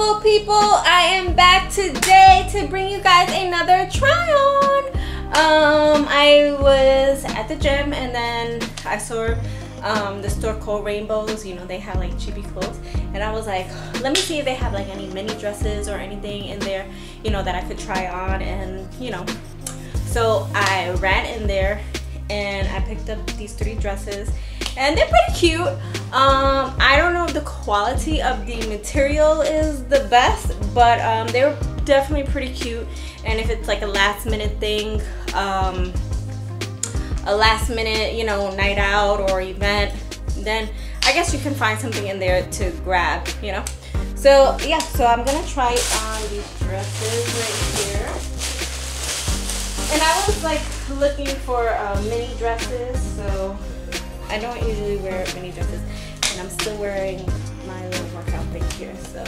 beautiful people, I am back today to bring you guys another try on. I was at the gym and then I saw the store called Rainbows. You know, they have like cheapy clothes, and I was like, let me see if they have like any mini dresses or anything in there, you know, that I could try on. And you know, so I ran in there and I picked up these three dresses, and they're pretty cute. I don't know if the quality of the material is the best, but they're definitely pretty cute. And if it's like a last minute thing, a last minute, you know, night out or event, then I guess you can find something in there to grab, you know. So yeah, so I'm gonna try on these dresses right here. And I was like looking for mini dresses, so I don't usually wear mini dresses, and I'm still wearing my little workout thing here. So,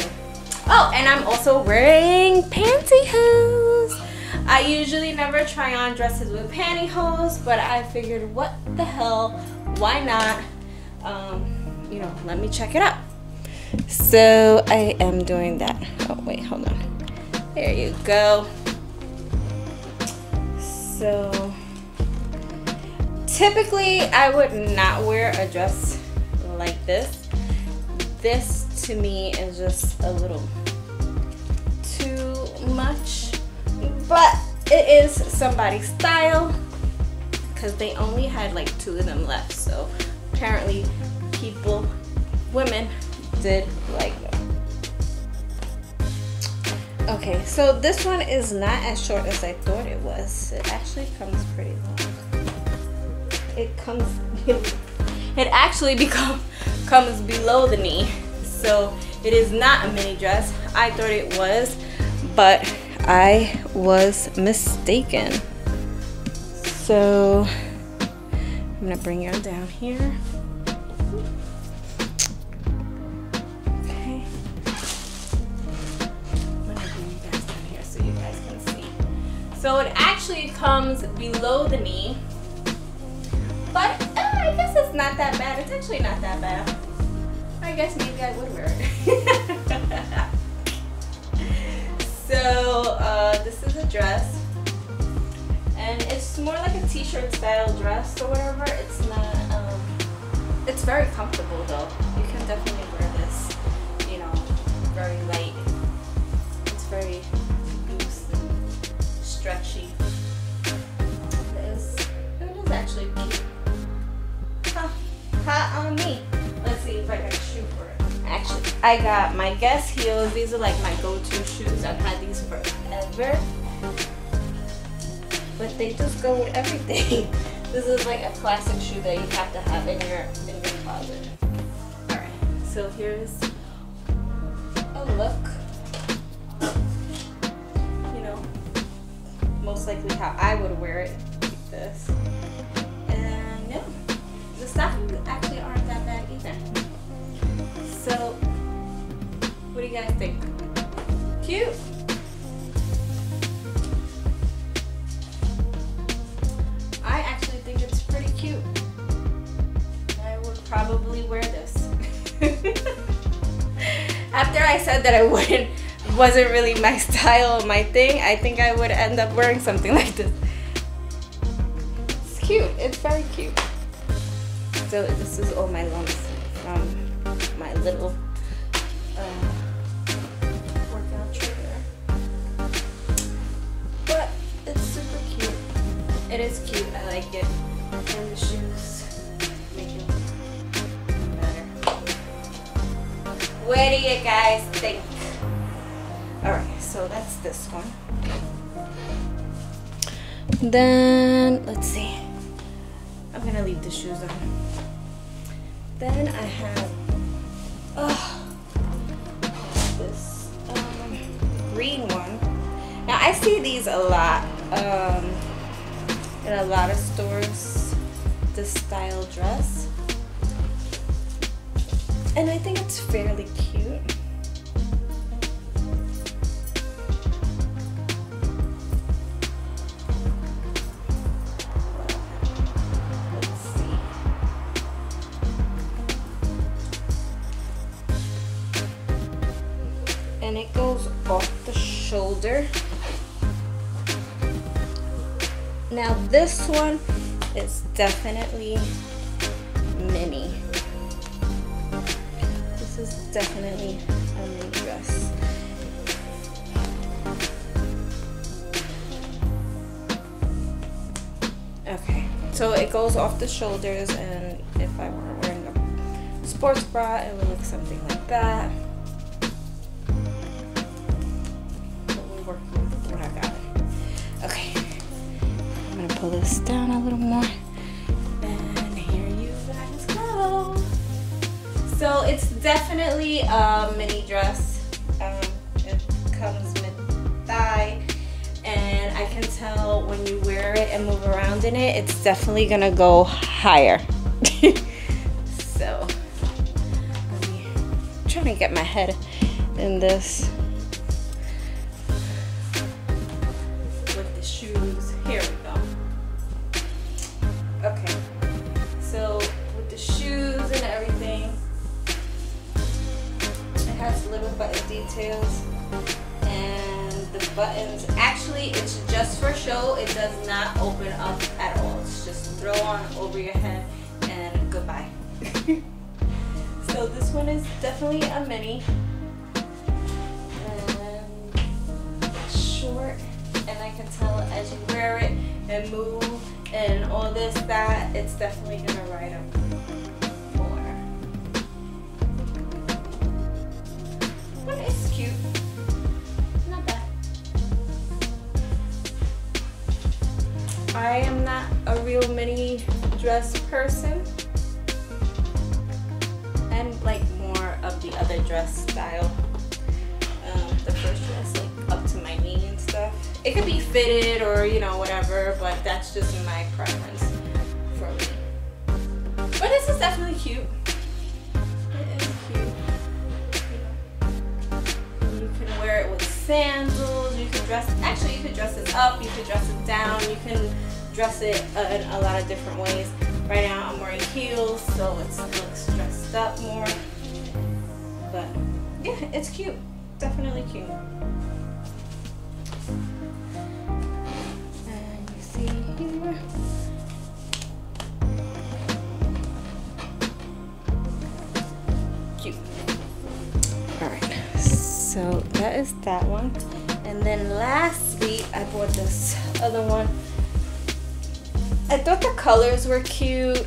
oh, and I'm also wearing pantyhose. I usually never try on dresses with pantyhose, but I figured, what the hell, why not? You know, let me check it out. So I am doing that. Oh wait, hold on. There you go. So typically I would not wear a dress like this. This to me is just a little too much, but it is somebody's style, because they only had like two of them left, so apparently people, women, did like them. Okay, so this one is not as short as I thought it was. It actually comes pretty long. It actually comes below the knee, so it is not a mini dress. I thought it was, but I was mistaken. So I'm gonna bring it down here. Okay, I'm gonna bring you guys down here so you guys can see. So it actually comes below the knee. But I guess it's not that bad. It's actually not that bad. I guess maybe I would wear it. So this is a dress, and it's more like a t-shirt style dress or whatever. It's not. It's very comfortable though. You can definitely wear this. You know, very light. It's very loose and stretchy. It is actually cute. Hot on me. Let's see if I got a shoe for it. Actually, I got my Guess heels. These are like my go-to shoes. I've had these forever, but they just go with everything. This is like a classic shoe that you have to have in your closet. All right, so here's a look. You know, most likely how I would wear it. Like this. The stockings actually aren't that bad either. So, what do you guys think? Cute? I actually think it's pretty cute. I would probably wear this. After I said that I wouldn't, wasn't really my style, my thing, I think I would end up wearing something like this. It's cute. It's very cute. So this is all my lumps from my little workout trigger. But it's super cute. It is cute. I like it. And the shoes make it better. What do you guys think? Alright, so that's this one. Then, let's see. I'm gonna leave the shoes on. Then I have this green one. Now I see these a lot in a lot of stores, this style dress. And I think it's fairly cute. and it goes off the shoulder. Now this one is definitely mini. This is definitely a mini dress. Okay, so it goes off the shoulders, and if I were wearing a sports bra, it would look something like that. But we work with what I got. Okay, I'm gonna pull this down a little more. And here you guys go. So it's definitely a mini dress. It comes mid-thigh. And I can tell when you wear it and move around in it, it's definitely gonna go higher. So, I'm trying to get my head in this. With the shoes, here we go. Okay, so with the shoes and everything, it has little button details. The buttons, actually it's just for show, it does not open up at all, it's just throw on over your head and goodbye. So this one is definitely a mini and short, and I can tell as you wear it and move and all this that, it's definitely gonna ride up more, but it's cute. I am not a real mini dress person. I'm like more of the other dress style. The first dress, like up to my knee and stuff. It could be fitted or you know whatever, but that's just my preference for me. But this is definitely cute. It is cute. You can wear it with sandals. You can dress. Actually, you can dress it up. You can dress it down. You can dress it in a lot of different ways. Right now I'm wearing heels, so it looks dressed up more, but yeah, it's cute, definitely cute. And you see here, cute. All right, so that is that one, and then lastly I bought this other one. I thought the colors were cute,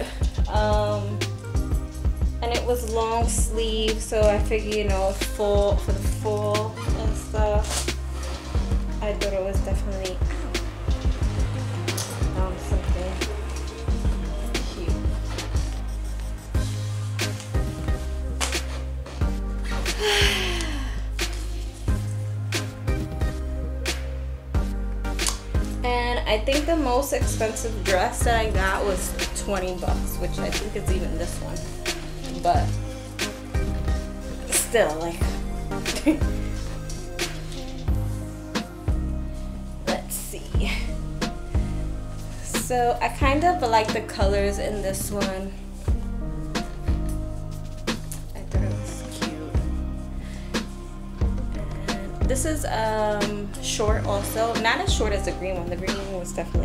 and it was long sleeve, so I figured, you know, full for the fall and stuff. I thought it was definitely something cute. And I think the most expensive dress that I got was 20 bucks, which I think is even this one, but still, like, let's see. So I kind of like the colors in this one. I thought it was cute. And this is short also, not as short as the green one. The green one was definitely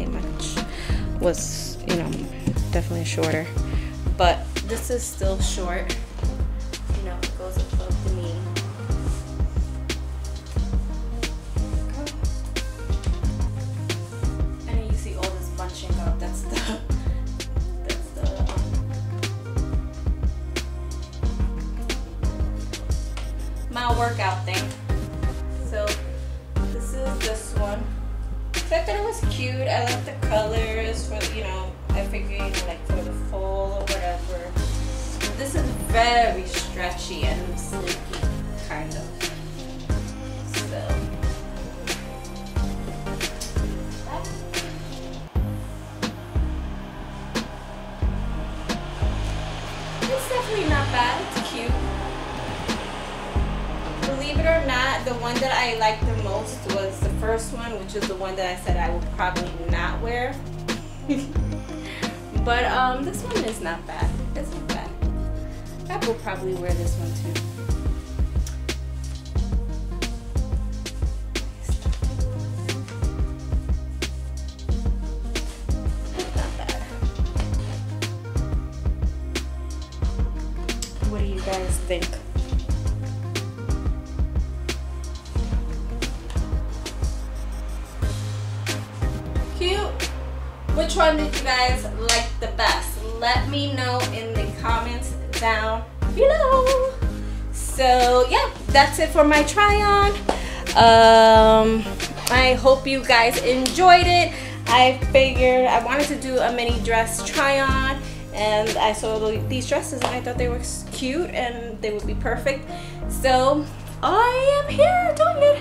definitely shorter, but this is still short, you know, it goes above the knee. And then you see all this bunching up, that's my workout thing. So this is this one. So I thought it was cute. I like the colors for, you know, I figured like for the fall or whatever. This is very stretchy and sleeky, kind of. So it's definitely not bad. It's cute. Believe it or not, the one that I liked the most was the first one, which is the one that I said I would probably not wear. But this one is not bad. It's not bad. I will probably wear this one too. think. Cute. Which one did you guys like the best? Let me know in the comments down below. So yeah, that's it for my try on. I hope you guys enjoyed it. I figured I wanted to do a mini dress try on, and I saw these dresses and I thought they were cute and they would be perfect. So I am here doing it.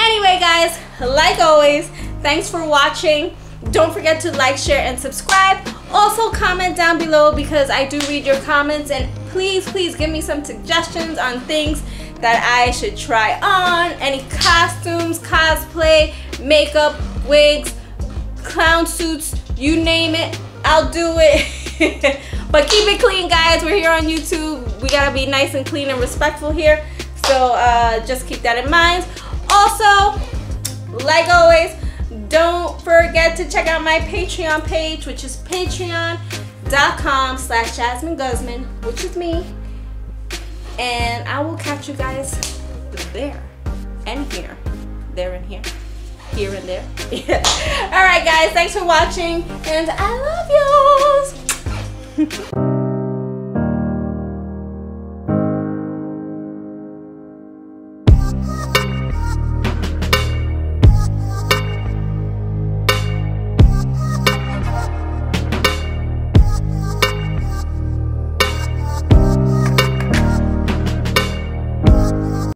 Anyway guys, like always, thanks for watching. Don't forget to like, share, and subscribe. Also comment down below, because I do read your comments, and please, please give me some suggestions on things that I should try on. Any costumes, cosplay, makeup, wigs, clown suits, you name it, I'll do it. But keep it clean guys, we're here on YouTube. We gotta be nice and clean and respectful here. So just keep that in mind. Also, like always, don't forget to check out my Patreon page, which is patreon.com/JazminGuzman, which is me. And I will catch you guys there and here, there and here, here and there. Yeah. All right guys, thanks for watching, and I love yous.